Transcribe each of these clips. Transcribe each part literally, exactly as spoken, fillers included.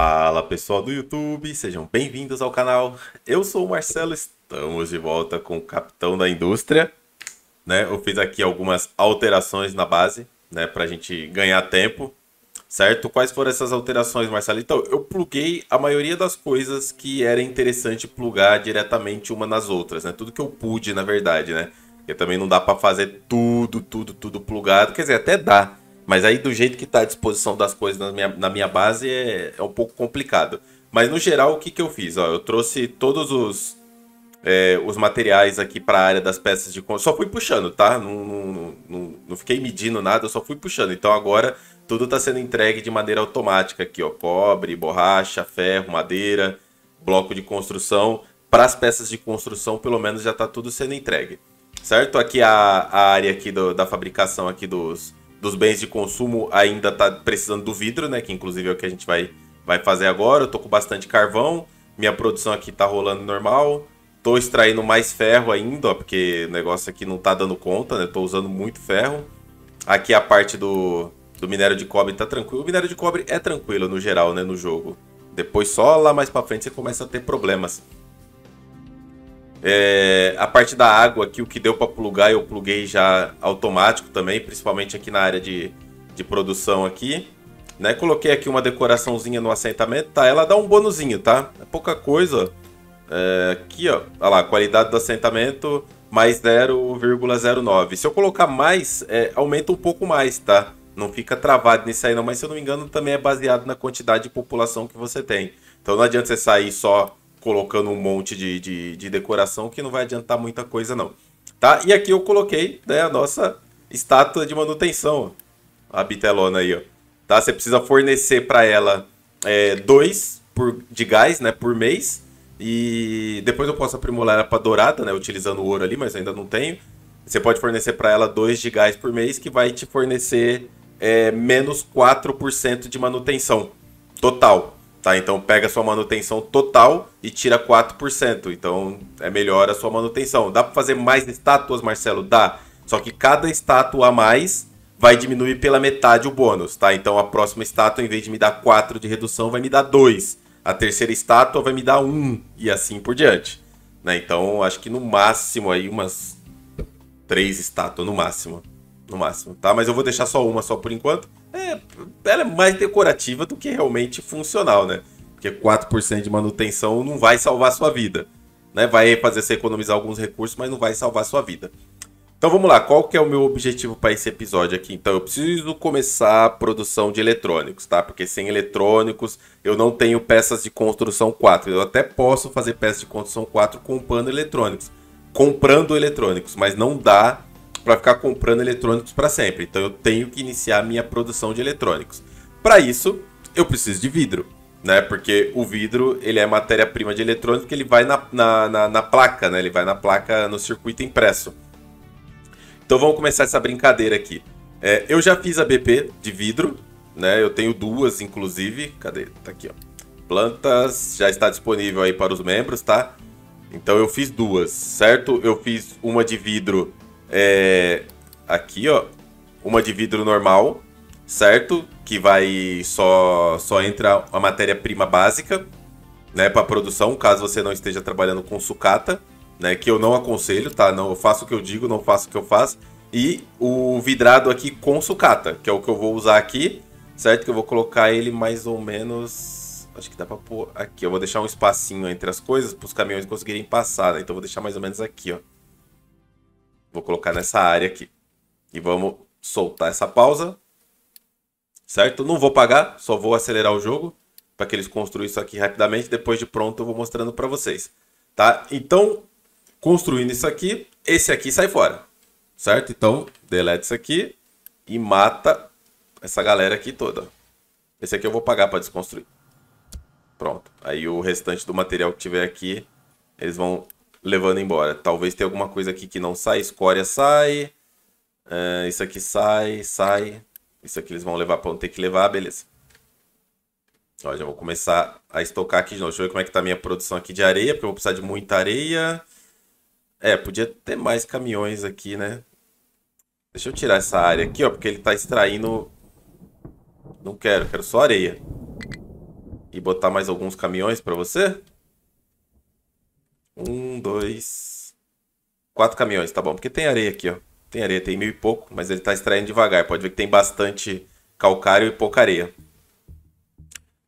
Fala pessoal do YouTube, sejam bem-vindos ao canal. Eu sou o Marcelo, estamos de volta com o Capitão da Indústria, né? Eu fiz aqui algumas alterações na base, né, para a gente ganhar tempo, certo? Quais foram essas alterações, Marcelo? Então, eu pluguei a maioria das coisas que era interessante plugar diretamente uma nas outras, né? Tudo que eu pude, na verdade, né? Porque também não dá para fazer tudo, tudo, tudo plugado, quer dizer, até dá. Mas aí do jeito que está à disposição das coisas na minha, na minha base é, é um pouco complicado. Mas no geral, o que, que eu fiz? Ó, eu trouxe todos os, é, os materiais aqui para a área das peças de construção. Só fui puxando, tá? Não, não, não, não fiquei medindo nada, eu só fui puxando. Então agora tudo está sendo entregue de maneira automática aqui, ó. Cobre, borracha, ferro, madeira, bloco de construção. Para as peças de construção, pelo menos, já está tudo sendo entregue. Certo? Aqui a, a área aqui do, da fabricação aqui dos... dos bens de consumo ainda tá precisando do vidro, né? Que inclusive é o que a gente vai, vai fazer agora. Eu tô com bastante carvão. Minha produção aqui tá rolando normal. Tô extraindo mais ferro ainda, ó. Porque o negócio aqui não tá dando conta, né? Tô usando muito ferro. Aqui a parte do, do minério de cobre tá tranquilo. O minério de cobre é tranquilo no geral, né? No jogo. Depois só lá mais pra frente você começa a ter problemas. É, a parte da água aqui, o que deu para plugar, eu pluguei já automático também, principalmente aqui na área de, de produção aqui, né? Coloquei aqui uma decoraçãozinha no assentamento, tá? Ela dá um bônusinho, tá? É pouca coisa. É, aqui, ó, olha lá, qualidade do assentamento mais zero vírgula zero nove. Se eu colocar mais, é, aumenta um pouco mais, tá? Não fica travado nisso aí não, mas se eu não me engano também é baseado na quantidade de população que você tem. Então não adianta você sair só colocando um monte de, de, de decoração que não vai adiantar muita coisa não, tá? E aqui eu coloquei, né, a nossa estátua de manutenção, ó, a bitelona aí, ó, tá? Você precisa fornecer para ela é, dois por, de gás, né, por mês, e depois eu posso aprimorar ela para dourada, né, utilizando o ouro ali, mas ainda não tenho. Você pode fornecer para ela dois de gás por mês, que vai te fornecer é, menos quatro por cento de manutenção total. Tá, então pega a sua manutenção total e tira quatro por cento, então é melhor a sua manutenção. Dá para fazer mais estátuas, Marcelo? Dá, só que cada estátua a mais vai diminuir pela metade o bônus, tá? Então a próxima estátua, em vez de me dar quatro de redução, vai me dar dois. A terceira estátua vai me dar um e assim por diante, né? Então acho que no máximo aí umas três estátuas, no máximo. No máximo, tá? Mas eu vou deixar só uma só por enquanto. É, ela é mais decorativa do que realmente funcional, né? Porque quatro por cento de manutenção não vai salvar a sua vida, né? Vai fazer você economizar alguns recursos, mas não vai salvar a sua vida. Então vamos lá, qual que é o meu objetivo para esse episódio aqui? Então eu preciso começar a produção de eletrônicos, tá? Porque sem eletrônicos eu não tenho peças de construção quatro. Eu até posso fazer peças de construção quatro comprando eletrônicos, comprando eletrônicos, mas não dá para ficar comprando eletrônicos para sempre. Então eu tenho que iniciar a minha produção de eletrônicos. Para isso, eu preciso de vidro, né? Porque o vidro, ele é matéria-prima de eletrônico, ele vai na, na, na, na placa, né? Ele vai na placa, no circuito impresso. Então vamos começar essa brincadeira aqui. É, eu já fiz a B P de vidro, né? Eu tenho duas, inclusive. Cadê? Tá aqui, ó. Plantas, já está disponível aí para os membros, tá? Então eu fiz duas, certo? Eu fiz uma de vidro... É, aqui, ó, uma de vidro normal, certo? Que vai só, só entra a matéria-prima básica, né, para produção, caso você não esteja trabalhando com sucata, né, que eu não aconselho, tá? Não, eu faço o que eu digo, não faço o que eu faço. E o vidrado aqui com sucata, que é o que eu vou usar aqui, certo? Que eu vou colocar ele mais ou menos, acho que dá para pôr aqui. Eu vou deixar um espacinho entre as coisas para os caminhões conseguirem passar, né? Então eu vou deixar mais ou menos aqui, ó. Vou colocar nessa área aqui. E vamos soltar essa pausa. Certo? Não vou pagar, só vou acelerar o jogo para que eles construam isso aqui rapidamente. Depois de pronto eu vou mostrando para vocês, tá? Então, construindo isso aqui, esse aqui sai fora. Certo? Então, delete isso aqui e mata essa galera aqui toda. Esse aqui eu vou pagar para desconstruir. Pronto. Aí o restante do material que tiver aqui, eles vão... levando embora. Talvez tenha alguma coisa aqui que não sai. Escória sai. Uh, isso aqui sai, sai. Isso aqui eles vão levar para onde ter que levar. Beleza. Ó, já vou começar a estocar aqui de novo. Deixa eu ver como é que tá a minha produção aqui de areia. Porque eu vou precisar de muita areia. É, podia ter mais caminhões aqui, né? Deixa eu tirar essa área aqui, ó. Porque ele tá extraindo... Não quero, quero só areia. e botar mais alguns caminhões para você? Um, dois... Quatro caminhões, tá bom. Porque tem areia aqui, ó. Tem areia, tem mil e pouco, mas ele tá extraindo devagar. Pode ver que tem bastante calcário e pouca areia.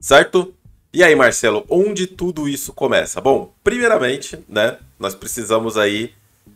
Certo? E aí, Marcelo, onde tudo isso começa? Bom, primeiramente, né, nós precisamos aí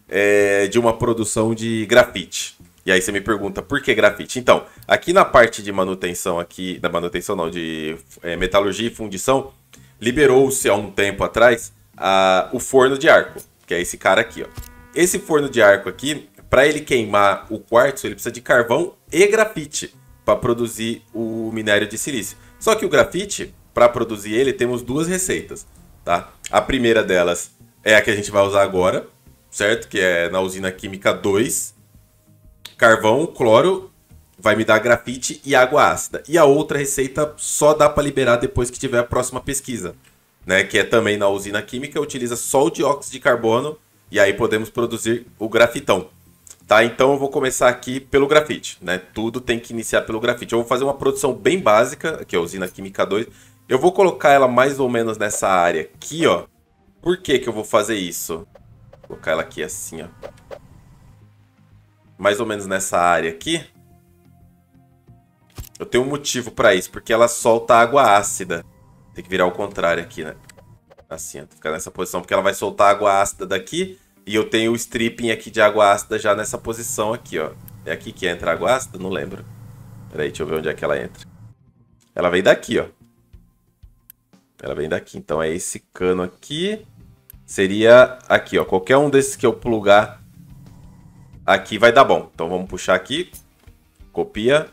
é, de uma produção de grafite. E aí você me pergunta, por que grafite? Então, aqui na parte de manutenção, aqui da manutenção não, de é, metalurgia e fundição, liberou-se há um tempo atrás a, o forno de arco, que é esse cara aqui, ó. Esse forno de arco aqui, para ele queimar o quartzo, ele precisa de carvão e grafite para produzir o minério de silício. Só que o grafite, para produzir ele, temos duas receitas, tá? A primeira delas é a que a gente vai usar agora, certo? Que é na usina química dois. Carvão, cloro, vai me dar grafite e água ácida. E a outra receita só dá para liberar depois que tiver a próxima pesquisa, né? Que é também na usina química, utiliza só o dióxido de carbono e aí podemos produzir o grafitão. Tá, então eu vou começar aqui pelo grafite, né? Tudo tem que iniciar pelo grafite. Eu vou fazer uma produção bem básica, aqui é a usina química dois. Eu vou colocar ela mais ou menos nessa área aqui, ó. Por que que eu vou fazer isso? Vou colocar ela aqui assim, ó. Mais ou menos nessa área aqui. Eu tenho um motivo pra isso, porque ela solta água ácida. Tem que virar ao contrário aqui, né? Assim, ó. Ficar nessa posição, porque ela vai soltar água ácida daqui. E eu tenho o stripping aqui de água ácida já nessa posição aqui, ó. É aqui que entra a água ácida? Não lembro. Peraí, deixa eu ver onde é que ela entra. Ela vem daqui, ó. Ela vem daqui. Então é esse cano aqui. Seria aqui, ó. Qualquer um desses que eu plugar aqui vai dar bom. Então vamos puxar aqui. Copia.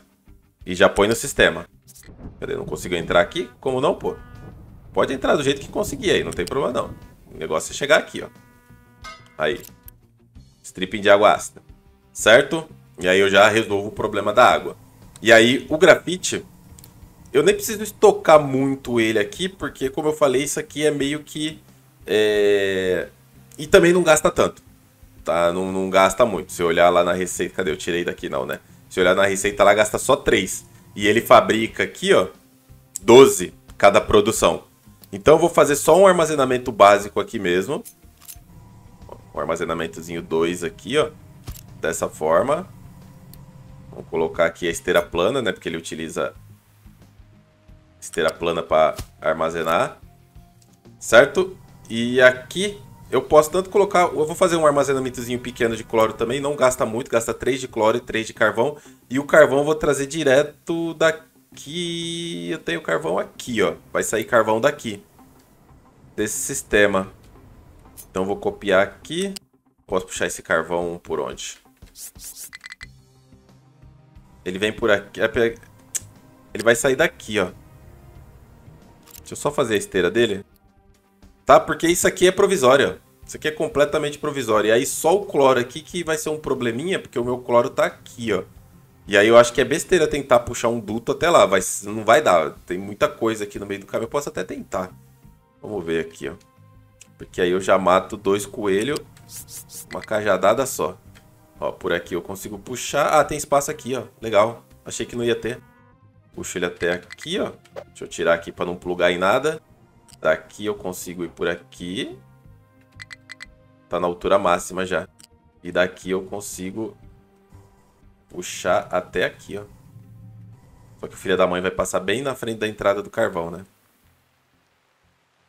E já põe no sistema. Peraí, não consigo entrar aqui? Como não, pô? Pode entrar do jeito que conseguir aí. Não tem problema, não. O negócio é chegar aqui, ó. Aí, stripping de água ácida, certo? E aí eu já resolvo o problema da água. E aí o grafite, eu nem preciso estocar muito ele aqui, porque como eu falei, isso aqui é meio que... É... E também não gasta tanto, tá? Não, não gasta muito. Se eu olhar lá na receita... Cadê? Eu tirei daqui não, né? Se eu olhar na receita lá, gasta só três. E ele fabrica aqui, ó, doze cada produção. Então eu vou fazer só um armazenamento básico aqui mesmo. O armazenamentozinho dois aqui, ó. Dessa forma. Vou colocar aqui a esteira plana, né? Porque ele utiliza esteira plana para armazenar. Certo? E aqui eu posso tanto colocar... Eu vou fazer um armazenamentozinho pequeno de cloro também. Não gasta muito. Gasta três de cloro e três de carvão. E o carvão eu vou trazer direto daqui... Eu tenho carvão aqui, ó. Vai sair carvão daqui. Desse sistema. Então vou copiar aqui. Posso puxar esse carvão por onde? Ele vem por aqui. Ele vai sair daqui, ó. Deixa eu só fazer a esteira dele. Tá? Porque isso aqui é provisório. Isso aqui é completamente provisório. E aí só o cloro aqui que vai ser um probleminha, porque o meu cloro tá aqui, ó. E aí eu acho que é besteira tentar puxar um duto até lá. Vai... Não vai dar. Tem muita coisa aqui no meio do caminho. Eu posso até tentar. Vamos ver aqui, ó. Porque aí eu já mato dois coelhos, uma cajadada só. Ó, por aqui eu consigo puxar. Ah, tem espaço aqui, ó. Legal. Achei que não ia ter. Puxo ele até aqui, ó. Deixa eu tirar aqui para não plugar em nada. Daqui eu consigo ir por aqui. Tá na altura máxima já. E daqui eu consigo puxar até aqui, ó. Só que o filho da mãe vai passar bem na frente da entrada do carvão, né?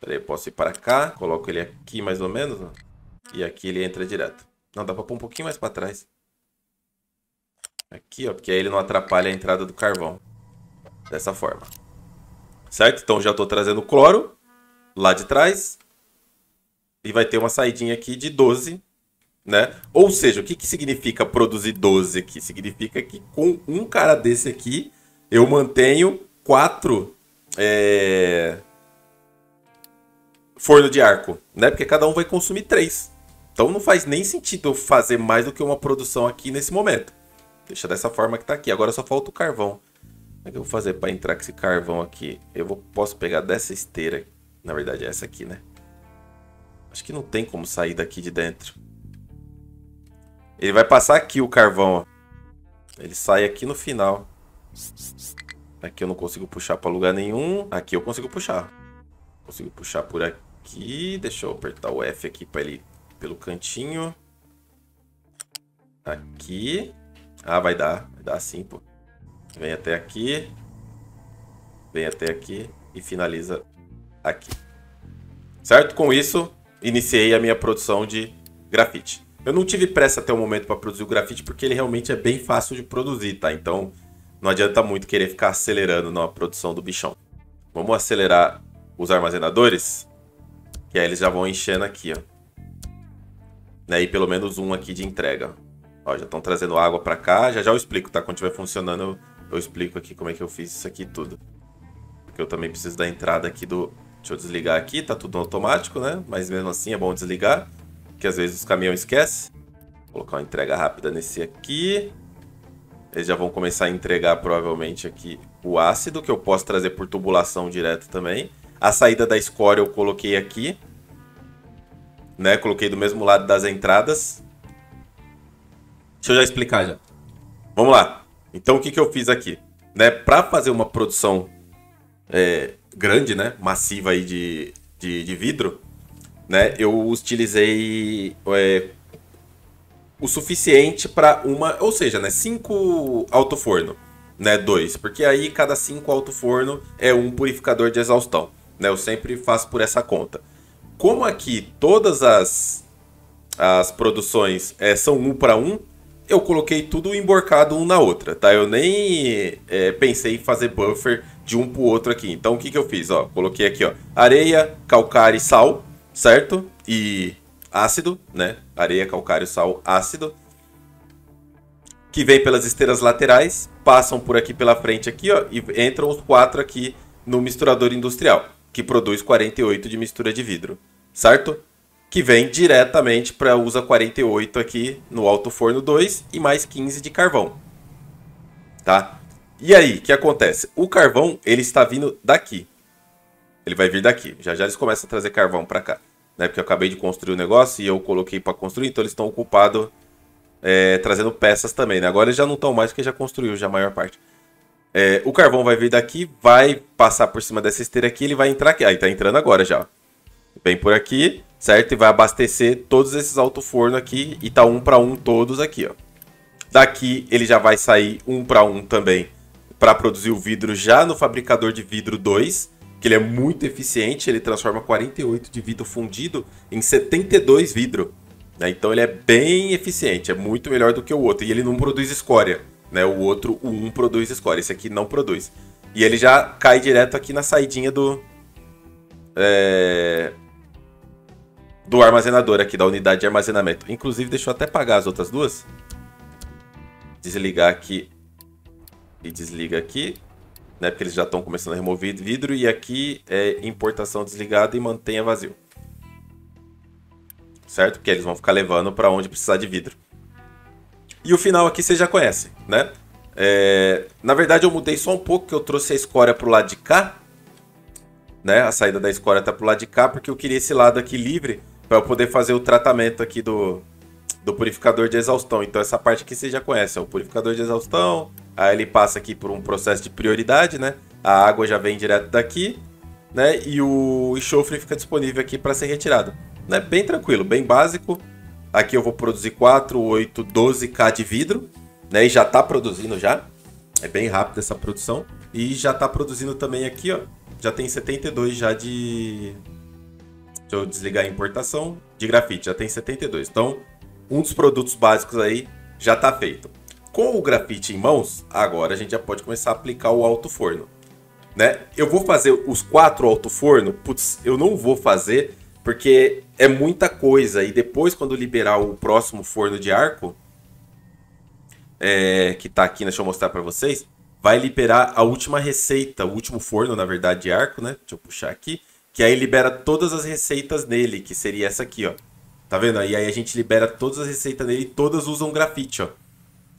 Peraí, eu posso ir para cá, coloco ele aqui mais ou menos, ó, e aqui ele entra direto. Não, dá para pôr um pouquinho mais para trás. Aqui, ó, porque aí ele não atrapalha a entrada do carvão. Dessa forma. Certo? Então já estou trazendo o cloro lá de trás. E vai ter uma saidinha aqui de doze, né? Ou seja, o que, que significa produzir doze aqui? Significa que com um cara desse aqui, eu mantenho quatro... É... forno de arco, né? Porque cada um vai consumir três. Então não faz nem sentido eu fazer mais do que uma produção aqui nesse momento. Deixa dessa forma que tá aqui. Agora só falta o carvão. Como é que eu vou fazer para entrar com esse carvão aqui? Eu vou, posso pegar dessa esteira. Na verdade é essa aqui, né? Acho que não tem como sair daqui de dentro. Ele vai passar aqui o carvão, ó. Ele sai aqui no final. Aqui eu não consigo puxar para lugar nenhum. Aqui eu consigo puxar. Consigo puxar por aqui. Deixa eu apertar o F aqui para ele pelo cantinho. Aqui. Ah, vai dar. Vai dar sim, pô. Vem até aqui. Vem até aqui. E finaliza aqui. Certo? Com isso, iniciei a minha produção de grafite. Eu não tive pressa até o momento para produzir o grafite, porque ele realmente é bem fácil de produzir, tá? Então, não adianta muito querer ficar acelerando na produção do bichão. Vamos acelerar os armazenadores, que aí eles já vão enchendo aqui, ó. E aí, pelo menos um aqui de entrega. Ó, já estão trazendo água para cá. Já já eu explico, tá? Quando estiver funcionando, eu, eu explico aqui como é que eu fiz isso aqui tudo. Porque eu também preciso da entrada aqui do... Deixa eu desligar aqui, tá tudo automático, né? Mas mesmo assim é bom desligar, porque às vezes os caminhões esquecem. Vou colocar uma entrega rápida nesse aqui. Eles já vão começar a entregar provavelmente aqui o ácido, que eu posso trazer por tubulação direto também. A saída da escória eu coloquei aqui, né? Coloquei do mesmo lado das entradas. Deixa eu já explicar já. Vamos lá. Então o que, que eu fiz aqui? Né? Para fazer uma produção... É, grande, né? Massiva aí de, de, de vidro, né? Eu utilizei é, o suficiente para uma, ou seja, né? Cinco alto-forno, né? Dois, porque aí cada cinco alto-forno é um purificador de exaustão, né? Eu sempre faço por essa conta. Como aqui todas as, as produções é, são um para um, eu coloquei tudo emborcado um na outra, tá? Eu nem é, pensei em fazer buffer de um pro outro aqui. Então, o que que eu fiz? Ó, coloquei aqui, ó, areia, calcário e sal, certo? E ácido, né? Areia, calcário, sal, ácido. Que vem pelas esteiras laterais, passam por aqui pela frente aqui, ó, e entram os quatro aqui no misturador industrial, que produz quarenta e oito de mistura de vidro, certo? Que vem diretamente para usa quarenta e oito aqui no alto forno dois e mais quinze de carvão, tá? E aí, o que acontece? O carvão, ele está vindo daqui. Ele vai vir daqui. Já já eles começam a trazer carvão para cá, né? Porque eu acabei de construir o negócio e eu coloquei para construir, então eles estão ocupados é, trazendo peças também, né? Agora eles já não estão mais, porque já construiu já a maior parte. É, o carvão vai vir daqui, vai passar por cima dessa esteira aqui, ele vai entrar aqui. Aí tá entrando agora já, vem por aqui, certo? E vai abastecer todos esses alto-forno aqui. E tá um para um todos aqui, ó. Daqui ele já vai sair um para um também, para produzir o vidro já no fabricador de vidro dois, que ele é muito eficiente. Ele transforma quarenta e oito de vidro fundido em setenta e dois vidro, né? Então ele é bem eficiente, é muito melhor do que o outro. E ele não produz escória, né? O outro, o um, produz escória. Esse aqui não produz. E ele já cai direto aqui na saidinha do... É... do armazenador aqui, da unidade de armazenamento. Inclusive, deixa eu até apagar as outras duas. Desligar aqui e desliga aqui, né? Porque eles já estão começando a remover vidro. E aqui é importação desligada e mantenha vazio, certo? Porque eles vão ficar levando para onde precisar de vidro. E o final aqui vocês já conhecem, né? É... Na verdade, eu mudei só um pouco, que eu trouxe a escória para o lado de cá, né? A saída da escória tá pro lado de cá, porque eu queria esse lado aqui livre para eu poder fazer o tratamento aqui do, do purificador de exaustão. Então essa parte aqui vocês já conhecem, ó, o purificador de exaustão. Aí ele passa aqui por um processo de prioridade, né? A água já vem direto daqui, né? E o enxofre fica disponível aqui para ser retirado, né? Bem tranquilo, bem básico. Aqui eu vou produzir quatro, oito, doze ká de vidro, né? E já tá produzindo já. É bem rápido essa produção. E já tá produzindo também aqui, ó. Já tem setenta e dois já de... Deixa eu desligar a importação. De grafite, já tem setenta e dois. Então, um dos produtos básicos aí já está feito. Com o grafite em mãos, agora a gente já pode começar a aplicar o alto forno, né? Eu vou fazer os quatro alto forno. Putz, eu não vou fazer, porque é muita coisa. E depois, quando liberar o próximo forno de arco, é, que está aqui, deixa eu mostrar para vocês. Vai liberar a última receita, o último forno, na verdade, de arco, né? Deixa eu puxar aqui. Que aí libera todas as receitas nele, que seria essa aqui, ó. Tá vendo? E aí a gente libera todas as receitas nele e todas usam grafite, ó.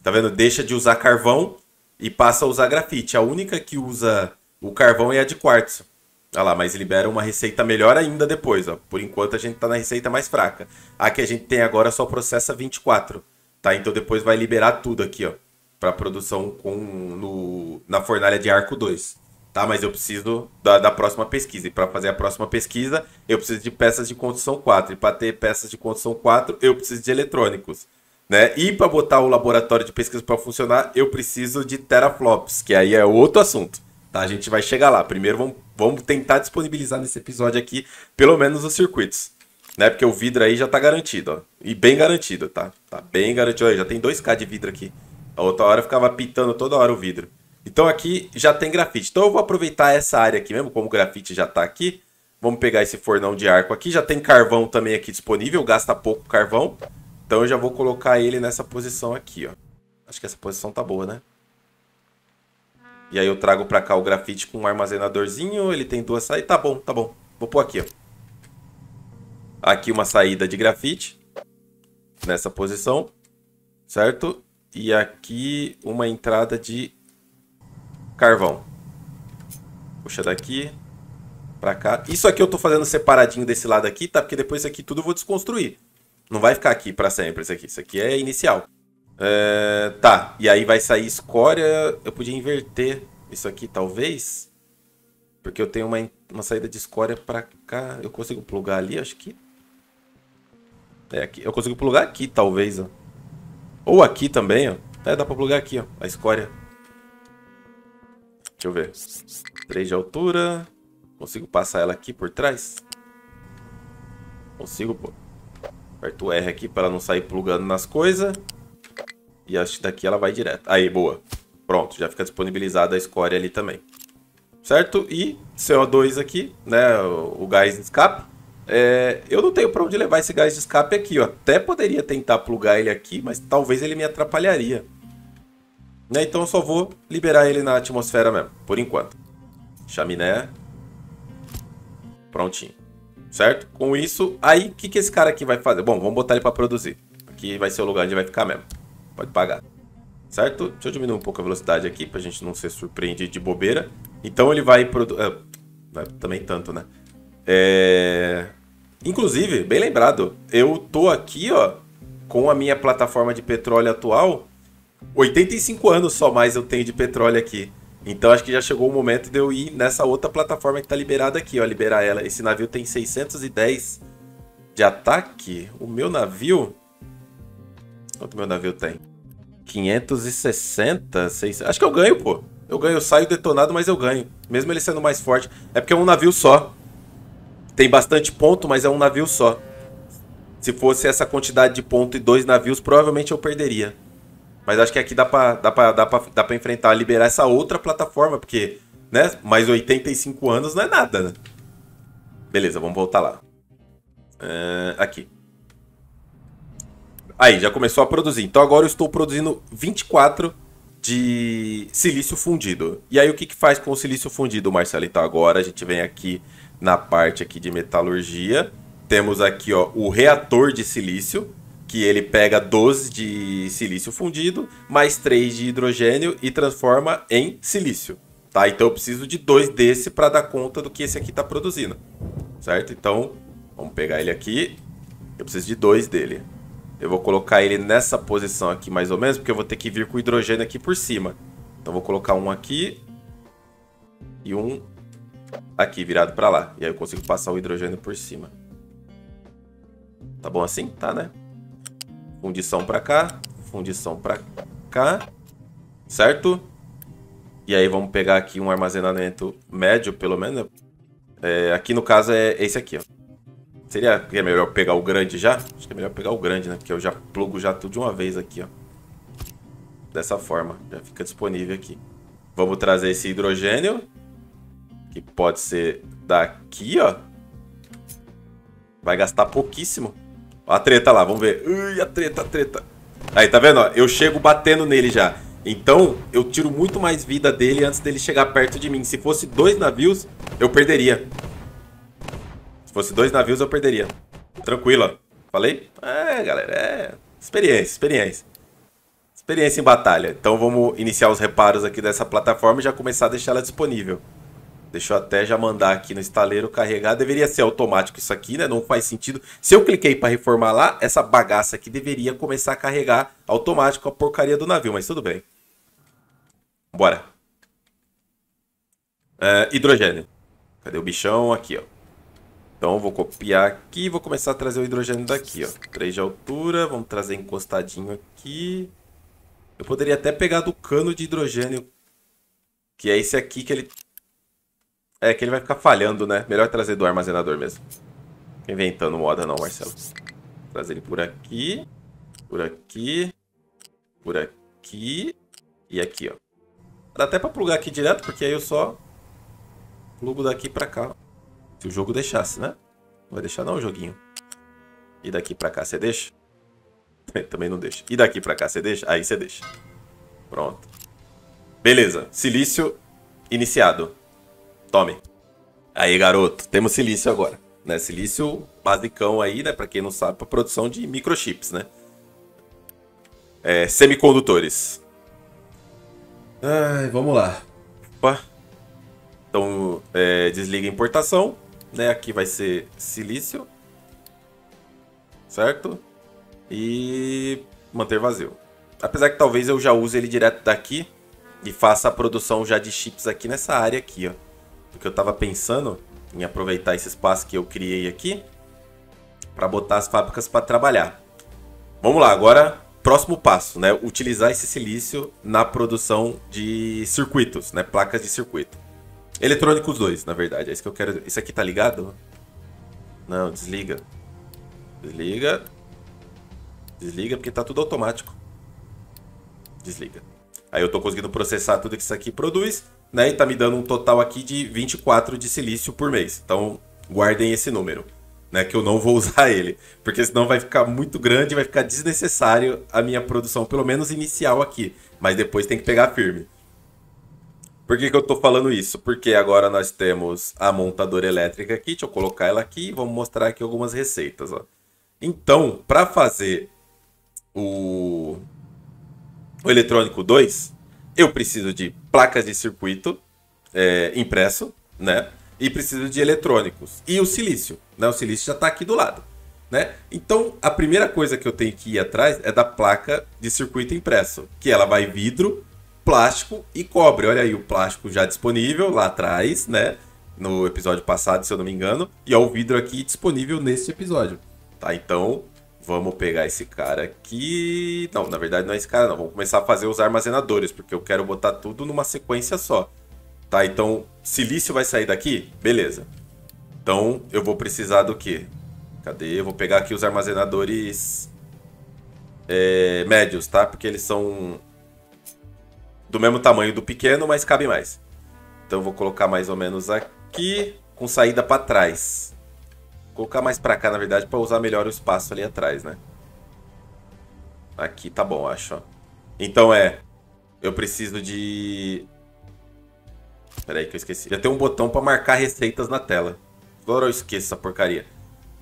Tá vendo? Deixa de usar carvão e passa a usar grafite. A única que usa o carvão é a de quartzo. Olha lá, mas libera uma receita melhor ainda depois, ó. Por enquanto a gente tá na receita mais fraca. A que a gente tem agora só processa vinte e quatro, tá? Então depois vai liberar tudo aqui, ó, para produção com, no, na fornalha de arco dois. tá? Mas eu preciso da, da próxima pesquisa. E para fazer a próxima pesquisa, eu preciso de peças de construção quatro. E para ter peças de construção quatro, eu preciso de eletrônicos, né? E para botar o laboratório de pesquisa para funcionar, eu preciso de teraflops, que aí é outro assunto, tá? A gente vai chegar lá. Primeiro vamos, vamos tentar disponibilizar nesse episódio aqui, pelo menos os circuitos, né? Porque o vidro aí já tá garantido, ó. E bem garantido, tá? Tá bem garantido. Olha, já tem dois K de vidro aqui. A outra hora eu ficava pintando toda hora o vidro. Então aqui já tem grafite. Então eu vou aproveitar essa área aqui mesmo, como o grafite já tá aqui. Vamos pegar esse fornão de arco aqui. Já tem carvão também aqui disponível, gasta pouco carvão. Então eu já vou colocar ele nessa posição aqui, ó. Acho que essa posição tá boa, né? E aí eu trago pra cá o grafite com um armazenadorzinho. Ele tem duas saídas. Tá bom, tá bom. Vou pôr aqui, ó. Aqui uma saída de grafite. Nessa posição. Certo? E aqui uma entrada de carvão. Puxa daqui pra cá. Isso aqui eu tô fazendo separadinho desse lado aqui, tá? Porque depois isso aqui tudo eu vou desconstruir. Não vai ficar aqui pra sempre isso aqui. Isso aqui é inicial. É, tá, e aí vai sair escória. Eu podia inverter isso aqui, talvez. Porque eu tenho uma, uma saída de escória pra cá. Eu consigo plugar ali, acho que... É, aqui. Eu consigo plugar aqui, talvez, ó. Ou aqui também, ó. É, dá pra plugar aqui, ó. A escória. Deixa eu ver. três de altura. Consigo passar ela aqui por trás? Consigo, pô. Aperto o R aqui pra ela não sair plugando nas coisas. E acho que daqui ela vai direto. Aí, boa. Pronto, já fica disponibilizada a escória ali também. Certo? E C O dois aqui, né? O gás de escape. É, eu não tenho para onde levar esse gás de escape aqui. Eu até poderia tentar plugar ele aqui, mas talvez ele me atrapalharia, né? Então eu só vou liberar ele na atmosfera mesmo, por enquanto. Chaminé. Prontinho. Certo? Com isso, aí o que, que esse cara aqui vai fazer? Bom, vamos botar ele para produzir. Aqui vai ser o lugar onde vai ficar mesmo. Pode pagar. Certo? Deixa eu diminuir um pouco a velocidade aqui para a gente não ser surpreendido de bobeira. Então ele vai produzir... Ah, também tanto, né? É... Inclusive, bem lembrado, eu tô aqui, ó, com a minha plataforma de petróleo atual. Oitenta e cinco anos só mais eu tenho de petróleo aqui. Então acho que já chegou o momento de eu ir nessa outra plataforma que tá liberada aqui, ó, liberar ela. Esse navio tem seiscentos e dez de ataque. O meu navio... Quanto meu navio tem? quinhentos e sessenta, seiscentos... Acho que eu ganho, pô. Eu ganho, eu saio detonado, mas eu ganho. Mesmo ele sendo mais forte. É porque é um navio só. Tem bastante ponto, mas é um navio só. Se fosse essa quantidade de ponto e dois navios, provavelmente eu perderia. Mas acho que aqui dá pra, dá pra, dá pra, dá pra enfrentar, liberar essa outra plataforma, porque, né, mais oitenta e cinco anos não é nada, né? Beleza, vamos voltar lá. É, aqui. Aí, já começou a produzir. Então agora eu estou produzindo vinte e quatro de silício fundido. E aí o que, que faz com o silício fundido, Marcelo? Então agora a gente vem aqui... Na parte aqui de metalurgia, temos aqui, ó, o reator de silício, que ele pega doze de silício fundido, mais três de hidrogênio e transforma em silício, tá? Então eu preciso de dois desse para dar conta do que esse aqui está produzindo, certo? Então, vamos pegar ele aqui, eu preciso de dois dele. Eu vou colocar ele nessa posição aqui mais ou menos, porque eu vou ter que vir com o hidrogênio aqui por cima. Então vou colocar um aqui e um aqui, virado pra lá. E aí eu consigo passar o hidrogênio por cima. Tá bom assim? Tá, né? Fundição pra cá. Fundição pra cá. Certo? E aí vamos pegar aqui um armazenamento médio, pelo menos. É, aqui, no caso, é esse aqui, ó. Seria que é melhor pegar o grande já? Acho que é melhor pegar o grande, né? Porque eu já plugo já tudo de uma vez aqui, ó. Dessa forma. Já fica disponível aqui. Vamos trazer esse hidrogênio. Que pode ser daqui, ó. Vai gastar pouquíssimo. Ó a treta lá, vamos ver. Ui, a treta, a treta. Aí, tá vendo? Ó, eu chego batendo nele já. Então, eu tiro muito mais vida dele antes dele chegar perto de mim. Se fosse dois navios, eu perderia. Se fosse dois navios, eu perderia. Tranquilo, ó. Falei? É, galera, é... Experiência, experiência. Experiência em batalha. Então, vamos iniciar os reparos aqui dessa plataforma e já começar a deixar ela disponível. Deixa eu até já mandar aqui no estaleiro carregar. Deveria ser automático isso aqui, né? Não faz sentido. Se eu cliquei para reformar lá, essa bagaça aqui deveria começar a carregar automático a porcaria do navio. Mas tudo bem. Bora. É, hidrogênio. Cadê o bichão? Aqui, ó. Então, vou copiar aqui e vou começar a trazer o hidrogênio daqui, ó. três de altura, vamos trazer encostadinho aqui. Eu poderia até pegar do cano de hidrogênio, que é esse aqui que ele... É, que ele vai ficar falhando, né? Melhor trazer do armazenador mesmo. Inventando moda não, Marcelo. Trazer ele por aqui, por aqui, por aqui e aqui, ó. Dá até pra plugar aqui direto, porque aí eu só plugo daqui pra cá. Se o jogo deixasse, né? Não vai deixar não, joguinho. E daqui pra cá você deixa? Também não deixa. E daqui pra cá você deixa? Aí você deixa. Pronto. Beleza. Silício iniciado. Tome. Aí, garoto. Temos silício agora. Né? Silício basicão aí, né? Pra quem não sabe, pra produção de microchips, né? É, semicondutores. Ai, vamos lá. Opa. Então, é, desliga a importação, né? Aqui vai ser silício. Certo? E manter vazio. Apesar que talvez eu já use ele direto daqui e faça a produção já de chips aqui nessa área aqui, ó. Porque eu tava pensando em aproveitar esse espaço que eu criei aqui para botar as fábricas para trabalhar. Vamos lá, agora próximo passo, né? Utilizar esse silício na produção de circuitos, né? Placas de circuito. Eletrônicos dois, na verdade. É isso que eu quero. Isso aqui tá ligado? Não, desliga. Desliga. Desliga, porque tá tudo automático. Desliga. Aí eu tô conseguindo processar tudo que isso aqui produz, né? E tá me dando um total aqui de vinte e quatro de silício por mês. Então, guardem esse número. Né, que eu não vou usar ele, porque senão vai ficar muito grande e vai ficar desnecessário a minha produção, pelo menos inicial aqui, mas depois tem que pegar firme. Por que que eu tô falando isso? Porque agora nós temos a montadora elétrica aqui, deixa eu colocar ela aqui e vamos mostrar aqui algumas receitas. Ó. Então, para fazer o... o eletrônico dois, eu preciso de placas de circuito é, impresso, né? E preciso de eletrônicos. E o silício, né? O silício já está aqui do lado, né? Então, a primeira coisa que eu tenho que ir atrás é da placa de circuito impresso, que ela vai vidro, plástico e cobre. Olha aí o plástico já disponível lá atrás, né? No episódio passado, se eu não me engano. E ó, o vidro aqui disponível nesse episódio. Tá, então, vamos pegar esse cara aqui... Não, na verdade não é esse cara não. Vamos começar a fazer os armazenadores, porque eu quero botar tudo numa sequência só. Tá, então, silício vai sair daqui? Beleza. Então, eu vou precisar do quê? Cadê? Eu vou pegar aqui os armazenadores é, médios, tá? Porque eles são do mesmo tamanho do pequeno, mas cabe mais. Então, eu vou colocar mais ou menos aqui, com saída para trás. Vou colocar mais para cá, na verdade, para usar melhor o espaço ali atrás, né? Aqui tá bom, acho. Então, é... Eu preciso de... Pera aí que eu esqueci. Já tem um botão pra marcar receitas na tela. Agora eu esqueço essa porcaria.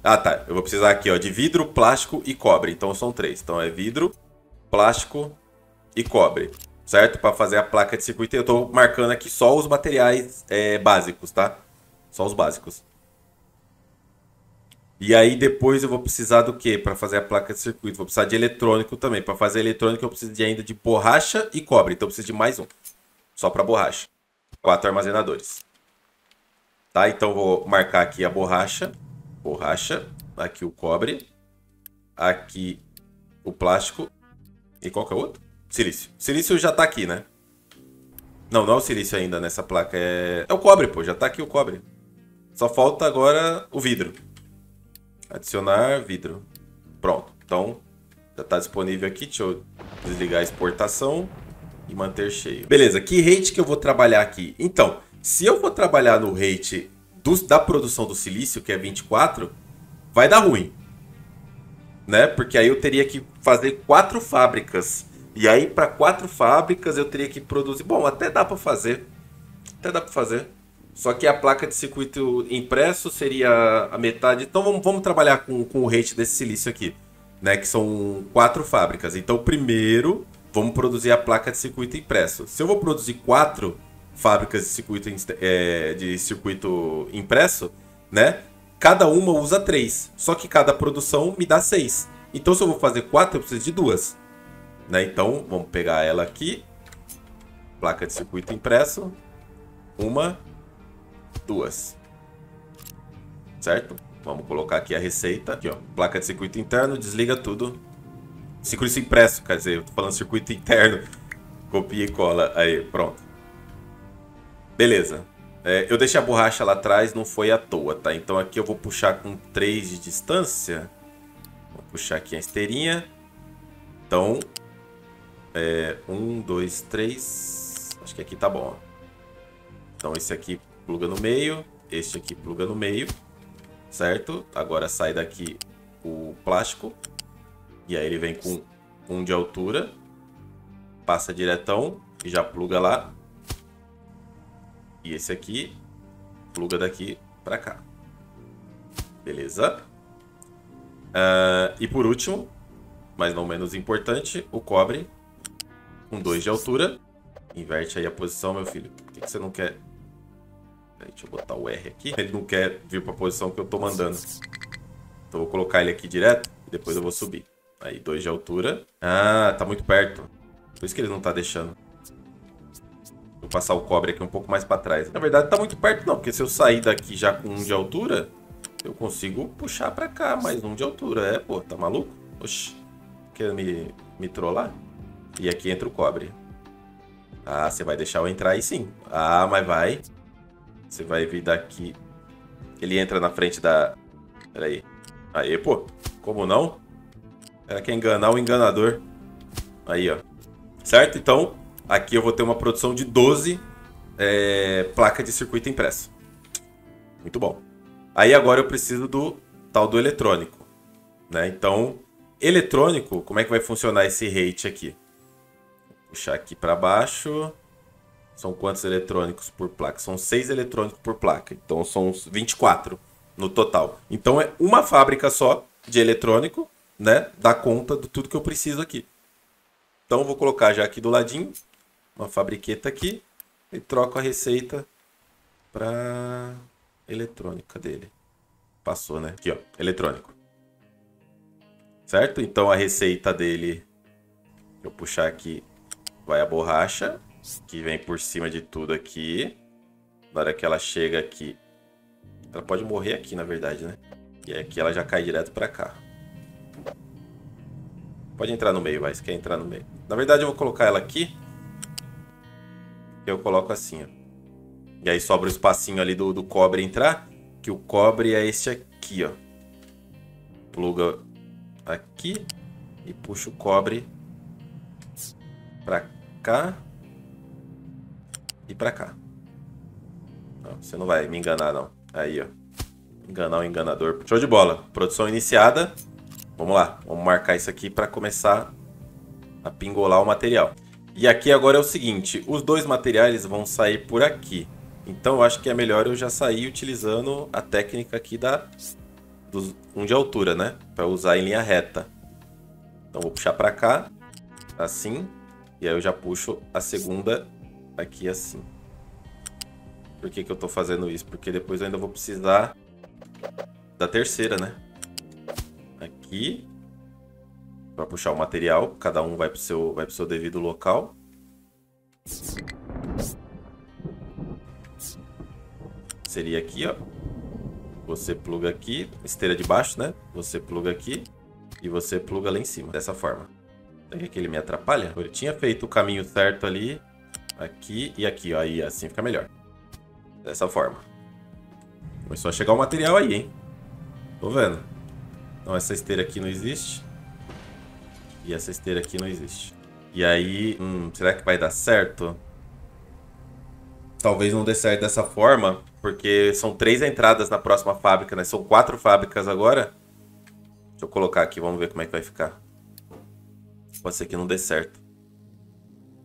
Ah, tá. Eu vou precisar aqui, ó, de vidro, plástico e cobre. Então são três. Então é vidro, plástico e cobre. Certo? Pra fazer a placa de circuito. Eu tô marcando aqui só os materiais é, básicos, tá? Só os básicos. E aí depois eu vou precisar do quê? Pra fazer a placa de circuito. Vou precisar de eletrônico também. Pra fazer eletrônico eu preciso de ainda de borracha e cobre. Então eu preciso de mais um. Só pra borracha. Quatro armazenadores. Tá, então vou marcar aqui a borracha. Borracha. Aqui o cobre. Aqui o plástico. E qual que é o outro? Silício. Silício já tá aqui, né? Não, não é o silício ainda nessa placa. É, é o cobre, pô. Já tá aqui o cobre. Só falta agora o vidro. Adicionar vidro. Pronto. Então, já tá disponível aqui. Deixa eu desligar a exportação. E manter cheio. Beleza, que rate que eu vou trabalhar aqui? Então, se eu vou trabalhar no rate do, da produção do silício, que é vinte e quatro, vai dar ruim. Né? Porque aí eu teria que fazer quatro fábricas. E aí, para quatro fábricas, eu teria que produzir... Bom, até dá para fazer. Até dá para fazer. Só que a placa de circuito impresso seria a metade. Então, vamos, vamos trabalhar com, com o rate desse silício aqui. Né? Que são quatro fábricas. Então, primeiro... Vamos produzir a placa de circuito impresso. Se eu vou produzir quatro fábricas de circuito, é, de circuito impresso, né? Cada uma usa três. Só que cada produção me dá seis. Então, se eu vou fazer quatro, eu preciso de duas. Né? Então, vamos pegar ela aqui. Placa de circuito impresso. Uma, duas. Certo? Vamos colocar aqui a receita. Aqui, ó. Placa de circuito interno, desliga tudo. Circuito impresso, quer dizer, eu tô falando circuito interno. Copia e cola. Aí, pronto. Beleza. É, eu deixei a borracha lá atrás, não foi à toa, tá? Então aqui eu vou puxar com três de distância. Vou puxar aqui a esteirinha. Então, é, um, dois, três. Acho que aqui tá bom. Então esse aqui pluga no meio. Este aqui pluga no meio. Certo? Agora sai daqui o plástico. E aí ele vem com um de altura. Passa diretão e já pluga lá. E esse aqui pluga daqui para cá. Beleza? Uh, e por último, mas não menos importante, o cobre com dois de altura. Inverte aí a posição, meu filho. Por que, que você não quer... Peraí, deixa eu botar o R aqui. Ele não quer vir para a posição que eu tô mandando. Então eu vou colocar ele aqui direto e depois eu vou subir. Aí, dois de altura. Ah, tá muito perto. Por isso que ele não tá deixando. Vou passar o cobre aqui um pouco mais para trás. Na verdade, tá muito perto não, porque se eu sair daqui já com um de altura, eu consigo puxar para cá mais um de altura. É, pô, tá maluco? Oxi, quer me, me trollar? E aqui entra o cobre. Ah, você vai deixar eu entrar aí sim. Ah, mas vai. Você vai vir daqui. Ele entra na frente da... Pera aí. Aê, pô. Como não? Ela quer enganar o enganador. Aí, ó. Certo? Então... Aqui eu vou ter uma produção de doze é, placas de circuito impresso. Muito bom. Aí agora eu preciso do tal do eletrônico, né? Então, eletrônico, como é que vai funcionar esse rate aqui? Vou puxar aqui para baixo. São quantos eletrônicos por placa? São seis eletrônicos por placa. Então, são vinte e quatro no total. Então, é uma fábrica só de eletrônico, né? Dá conta de tudo que eu preciso aqui. Então, eu vou colocar já aqui do ladinho. Uma fabriqueta aqui e troco a receita para eletrônica dele. Passou, né? Aqui, ó, eletrônico. Certo? Então a receita dele, eu puxar aqui, vai a borracha, que vem por cima de tudo aqui. Na hora que ela chega aqui, ela pode morrer aqui, na verdade, né? E aqui ela já cai direto para cá. Pode entrar no meio, vai, se quer entrar no meio. Na verdade, eu vou colocar ela aqui. Eu coloco assim, ó. E aí sobra o espacinho ali do, do cobre entrar. Que o cobre é esse aqui, ó. Pluga aqui. E puxa o cobre pra cá. E pra cá. Não, você não vai me enganar, não. Aí, ó. Enganar o enganador. Show de bola. Produção iniciada. Vamos lá. Vamos marcar isso aqui pra começar a pingolar o material. E aqui agora é o seguinte, os dois materiais vão sair por aqui. Então eu acho que é melhor eu já sair utilizando a técnica aqui da dos, um de altura, né? Para usar em linha reta. Então vou puxar para cá, assim. E aí eu já puxo a segunda aqui assim. Por que que eu tô fazendo isso? Porque depois eu ainda vou precisar da terceira, né? Aqui. Para puxar o material, cada um vai para o seu, vai pro seu devido local. Seria aqui, ó. Você pluga aqui, esteira de baixo, né? Você pluga aqui e você pluga lá em cima, dessa forma. Será que ele me atrapalha? Ele tinha feito o caminho certo ali, aqui e aqui, ó. Aí assim fica melhor. Dessa forma. Começou a chegar o material aí, hein? Tô vendo. Não, essa esteira aqui não existe. E essa esteira aqui não existe. E aí, hum, será que vai dar certo? Talvez não dê certo dessa forma, porque são três entradas na próxima fábrica, né? São quatro fábricas agora. Deixa eu colocar aqui, vamos ver como é que vai ficar. Pode ser que não dê certo.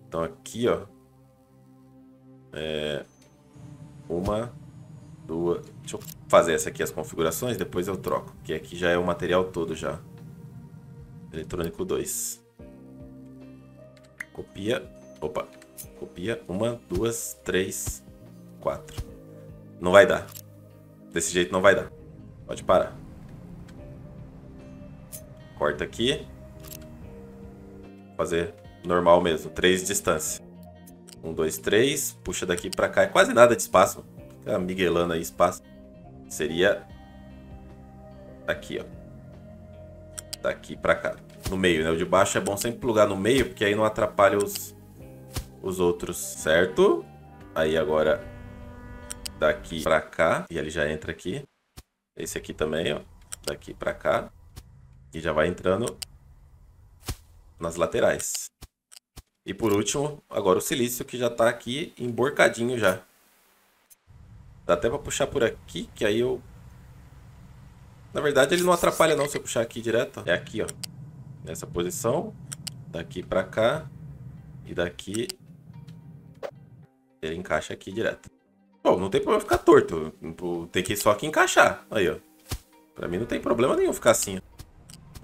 Então aqui, ó. É... Uma, duas... Deixa eu fazer essa aqui, as configurações, depois eu troco. Porque aqui já é o material todo já. Eletrônico dois. Copia. Opa. Copia. Uma, duas, três, quatro. Não vai dar. Desse jeito não vai dar. Pode parar. Corta aqui. Fazer normal mesmo. Três de distância. Um, dois, três. Puxa daqui pra cá. É quase nada de espaço. ah, miguelando aí espaço, seria aqui, ó, daqui pra cá, no meio, né? O de baixo é bom sempre plugar no meio, porque aí não atrapalha os, os outros, certo? Aí agora daqui pra cá, e ele já entra aqui. Esse aqui também, ó, daqui pra cá, e já vai entrando nas laterais. E por último, agora o silício, que já tá aqui emborcadinho já. Dá até pra puxar por aqui, que aí eu... Na verdade ele não atrapalha não se eu puxar aqui direto. É aqui, ó, nessa posição. Daqui pra cá. E daqui ele encaixa aqui direto. Bom, não tem problema ficar torto. Tem que só aqui encaixar. Aí, ó. Pra mim não tem problema nenhum ficar assim,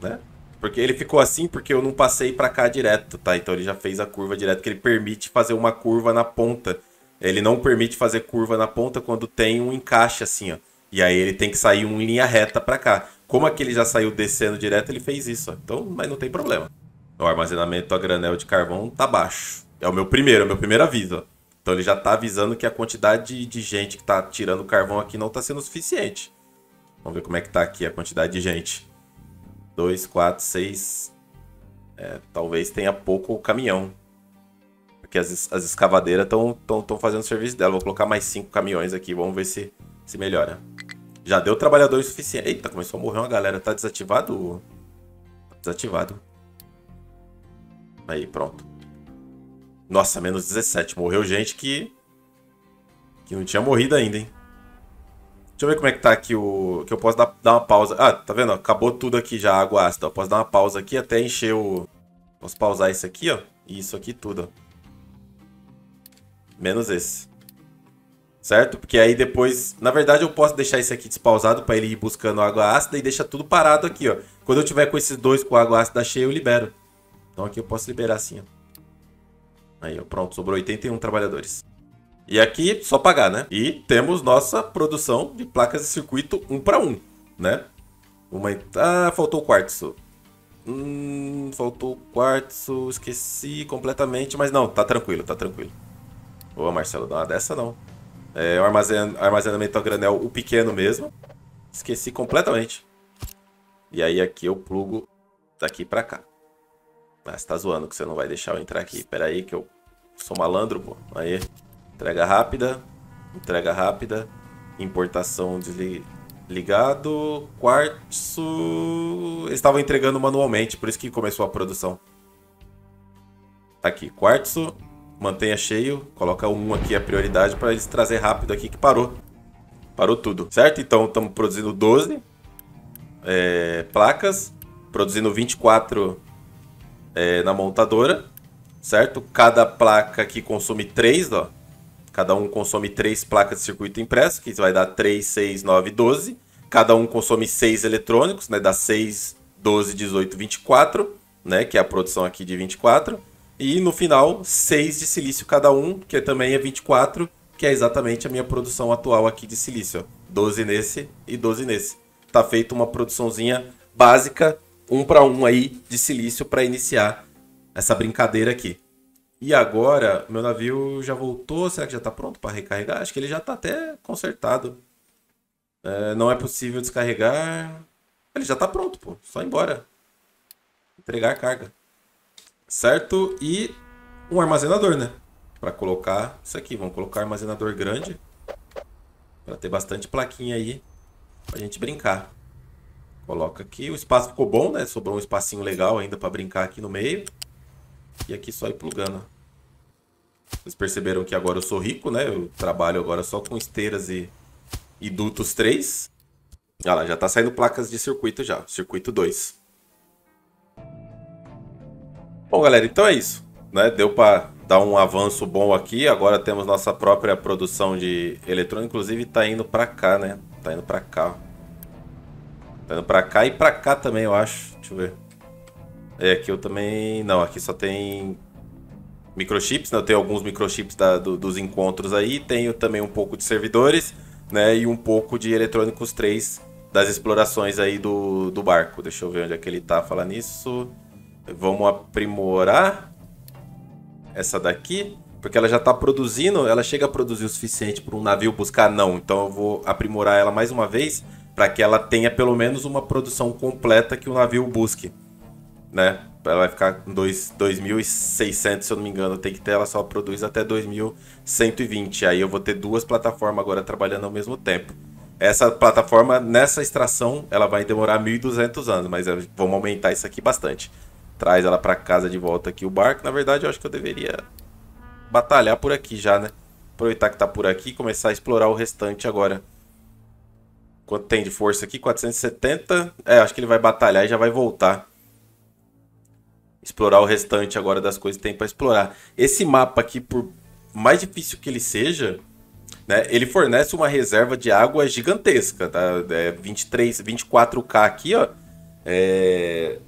né? Porque ele ficou assim porque eu não passei pra cá direto, tá? Então ele já fez a curva direto, que ele permite fazer uma curva na ponta. Ele não permite fazer curva na ponta quando tem um encaixe assim, ó. E aí ele tem que sair uma linha reta pra cá. Como aquele já saiu descendo direto, ele fez isso, ó. Então, mas não tem problema. O armazenamento a granel de carvão tá baixo. É o meu primeiro, é o meu primeiro aviso, ó. Então ele já tá avisando que a quantidade de gente que tá tirando carvão aqui não tá sendo suficiente. Vamos ver como é que tá aqui a quantidade de gente. dois, quatro, seis. É, talvez tenha pouco caminhão. Porque as, as escavadeiras estão fazendo o serviço dela. Vou colocar mais cinco caminhões aqui. Vamos ver se, se melhora. Já deu trabalhador o suficiente. Eita, começou a morrer uma galera. Tá desativado? Tá desativado. Aí, pronto. Nossa, menos dezessete. Morreu gente que... Que não tinha morrido ainda, hein? Deixa eu ver como é que tá aqui o... Que eu posso dar, dar uma pausa. Ah, tá vendo? Acabou tudo aqui já, água ácida. Eu posso dar uma pausa aqui até encher o... Posso pausar isso aqui, ó. E isso aqui tudo, ó. Menos esse. Certo? Porque aí depois... Na verdade, eu posso deixar esse aqui despausado pra ele ir buscando água ácida e deixar tudo parado aqui, ó. Quando eu tiver com esses dois com água ácida cheia, eu libero. Então aqui eu posso liberar assim, ó. Aí, ó. Pronto. Sobrou oitenta e um trabalhadores. E aqui, só pagar, né? E temos nossa produção de placas de circuito um para um, né? Uma... Ah, faltou o quartzo. Hum, faltou o quartzo, esqueci completamente, mas não, tá tranquilo, tá tranquilo. Ô, Marcelo, dá uma dessa não. É o armazen... armazenamento a granel, o pequeno mesmo. Esqueci completamente. E aí aqui eu plugo daqui para cá. Ah, você tá zoando que você não vai deixar eu entrar aqui. Pera aí que eu sou malandro, pô. Aí... Entrega rápida, entrega rápida, importação desligado, quartzo... Eles estavam entregando manualmente, por isso que começou a produção. Aqui, quartzo, mantenha cheio, coloca um aqui a prioridade para eles trazer rápido aqui que parou. Parou tudo, certo? Então estamos produzindo doze é, placas, produzindo vinte e quatro é, na montadora, certo? Cada placa aqui consome três, ó. Cada um consome três placas de circuito impresso, que vai dar três, seis, nove, doze. Cada um consome seis eletrônicos, né? Dá seis, doze, dezoito, vinte e quatro, né? Que é a produção aqui de vinte e quatro. E no final, seis de silício cada um, que também é vinte e quatro, que é exatamente a minha produção atual aqui de silício. doze nesse e doze nesse. Tá feita uma produçãozinha básica, um para um aí, de silício para iniciar essa brincadeira aqui. E agora, meu navio já voltou. Será que já está pronto para recarregar? Acho que ele já está até consertado. É, não é possível descarregar. Ele já está pronto, pô. Só ir embora. Entregar a carga. Certo? E um armazenador, né? Para colocar isso aqui. Vamos colocar um armazenador grande. Para ter bastante plaquinha aí. Para a gente brincar. Coloca aqui. O espaço ficou bom, né? Sobrou um espacinho legal ainda para brincar aqui no meio. E aqui só ir plugando. Vocês perceberam que agora eu sou rico, né? Eu trabalho agora só com esteiras e, e dutos três. Olha lá, já tá saindo placas de circuito já. Circuito dois. Bom, galera, então é isso, né? Deu para dar um avanço bom aqui. Agora temos nossa própria produção de eletrônico. Inclusive tá indo para cá, né? Tá indo para cá. Tá indo para cá e para cá também, eu acho. Deixa eu ver. É, aqui eu também... Não, aqui só tem microchips, né? Eu tenho alguns microchips da, do, dos encontros aí. Tenho também um pouco de servidores, né? E um pouco de eletrônicos três das explorações aí do, do barco. Deixa eu ver onde é que ele tá falando isso. Vamos aprimorar essa daqui. Porque ela já está produzindo, ela chega a produzir o suficiente para um navio buscar não. Então eu vou aprimorar ela mais uma vez para que ela tenha pelo menos uma produção completa que o navio busque, né? Ela vai ficar com dois mil e seiscentos, se eu não me engano, tem que ter, ela só produz até dois mil cento e vinte. Aí eu vou ter duas plataformas agora trabalhando ao mesmo tempo. Essa plataforma, nessa extração, ela vai demorar mil e duzentos anos, mas vamos aumentar isso aqui bastante. Traz ela para casa de volta aqui, o barco. Na verdade, eu acho que eu deveria batalhar por aqui já, né? Aproveitar que tá por aqui e começar a explorar o restante agora. Quanto tem de força aqui? quatrocentos e setenta. É, acho que ele vai batalhar e já vai voltar. Explorar o restante agora das coisas que tem para explorar. Esse mapa aqui, por mais difícil que ele seja, né, ele fornece uma reserva de água gigantesca, tá? É vinte e três, vinte e quatro K aqui, ó. É...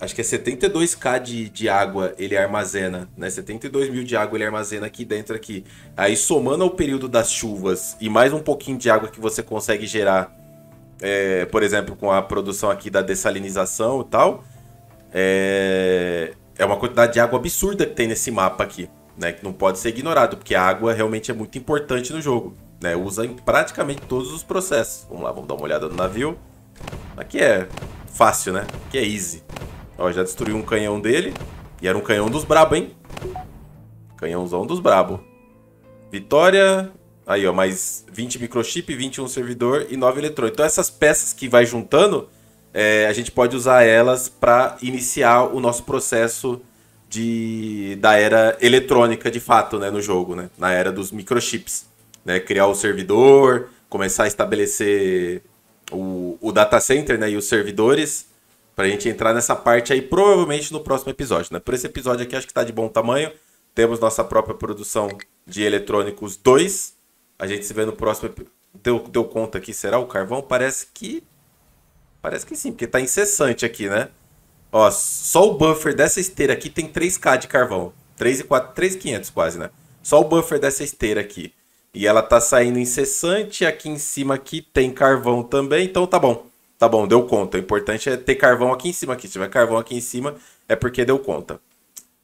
Acho que é setenta e dois K de, de água ele armazena, né? setenta e dois mil de água ele armazena aqui dentro aqui. Aí somando ao período das chuvas e mais um pouquinho de água que você consegue gerar, é, por exemplo, com a produção aqui da dessalinização e tal, é, é uma quantidade de água absurda que tem nesse mapa aqui, né? Que não pode ser ignorado, porque a água realmente é muito importante no jogo, né? Usa em praticamente todos os processos. Vamos lá, vamos dar uma olhada no navio. Aqui é fácil, né? Aqui é easy. Ó, já destruiu um canhão dele. E era um canhão dos brabo, hein? Canhãozão dos brabo. Vitória. Aí, ó, mais vinte microchip, vinte e um servidor e nove eletrônicos. Então essas peças que vai juntando, é, a gente pode usar elas para iniciar o nosso processo de, da era eletrônica de fato, né, no jogo, né? Na era dos microchips, né? Criar o servidor, começar a estabelecer o, o data center, né, e os servidores, pra gente entrar nessa parte aí, provavelmente no próximo episódio, né? Por esse episódio aqui, acho que tá de bom tamanho. Temos nossa própria produção de eletrônicos dois. A gente se vê no próximo... Deu, deu conta aqui, será? O carvão parece que... Parece que sim, porque tá incessante aqui, né? Ó, só o buffer dessa esteira aqui tem três K de carvão. três e quatro, três mil e quinhentos quase, né? Só o buffer dessa esteira aqui. E ela tá saindo incessante. Aqui em cima aqui tem carvão também, então tá bom. Tá bom, deu conta. O importante é ter carvão aqui em cima. Aqui. Se tiver carvão aqui em cima, é porque deu conta.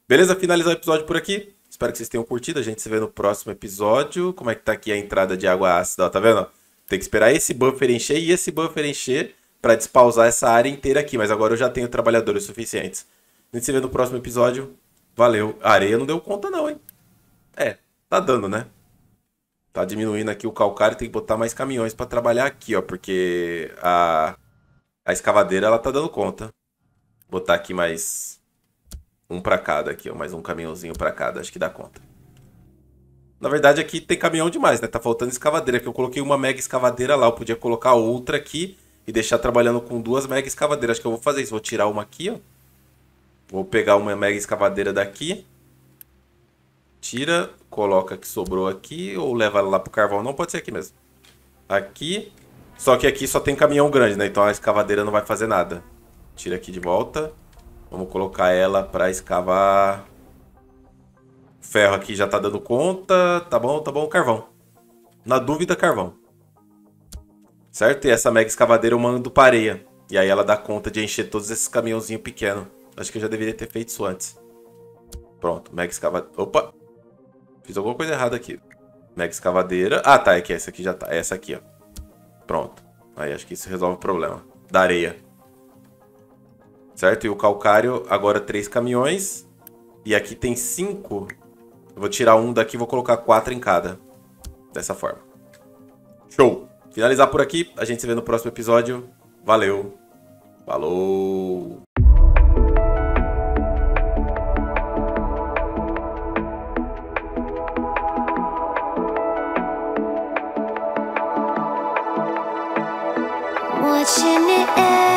Beleza? Finalizar o episódio por aqui. Espero que vocês tenham curtido. A gente se vê no próximo episódio. Como é que tá aqui a entrada de água ácida? Ó, tá vendo? Tem que esperar esse buffer encher e esse buffer encher para despausar essa área inteira aqui. Mas agora eu já tenho trabalhadores suficientes. A gente se vê no próximo episódio. Valeu. A areia não deu conta não, hein? É, tá dando, né? Tá diminuindo aqui o calcário, tem que botar mais caminhões pra trabalhar aqui, ó. Porque a, a escavadeira, ela tá dando conta. Botar aqui mais um pra cada aqui, ó. Mais um caminhãozinho pra cada, acho que dá conta. Na verdade, aqui tem caminhão demais, né? Tá faltando escavadeira, porque eu coloquei uma mega escavadeira lá. Eu podia colocar outra aqui e deixar trabalhando com duas mega escavadeiras. Acho que eu vou fazer isso, vou tirar uma aqui, ó. Vou pegar uma mega escavadeira daqui. Tira, coloca que sobrou aqui ou leva ela lá pro carvão. Não, pode ser aqui mesmo. Aqui. Só que aqui só tem caminhão grande, né? Então a escavadeira não vai fazer nada. Tira aqui de volta. Vamos colocar ela pra escavar. O ferro aqui já tá dando conta. Tá bom, tá bom. Carvão. Na dúvida, carvão. Certo? E essa mega escavadeira eu mando pra areia. E aí ela dá conta de encher todos esses caminhãozinhos pequenos. Acho que eu já deveria ter feito isso antes. Pronto. Mega escavadeira. Opa! Fiz alguma coisa errada aqui. Mega escavadeira. Ah, tá. É que essa aqui já tá. É essa aqui, ó. Pronto. Aí acho que isso resolve o problema. Da areia. Certo? E o calcário, agora três caminhões. E aqui tem cinco. Eu vou tirar um daqui e vou colocar quatro em cada. Dessa forma. Show! Finalizar por aqui. A gente se vê no próximo episódio. Valeu! Falou! Watching it end.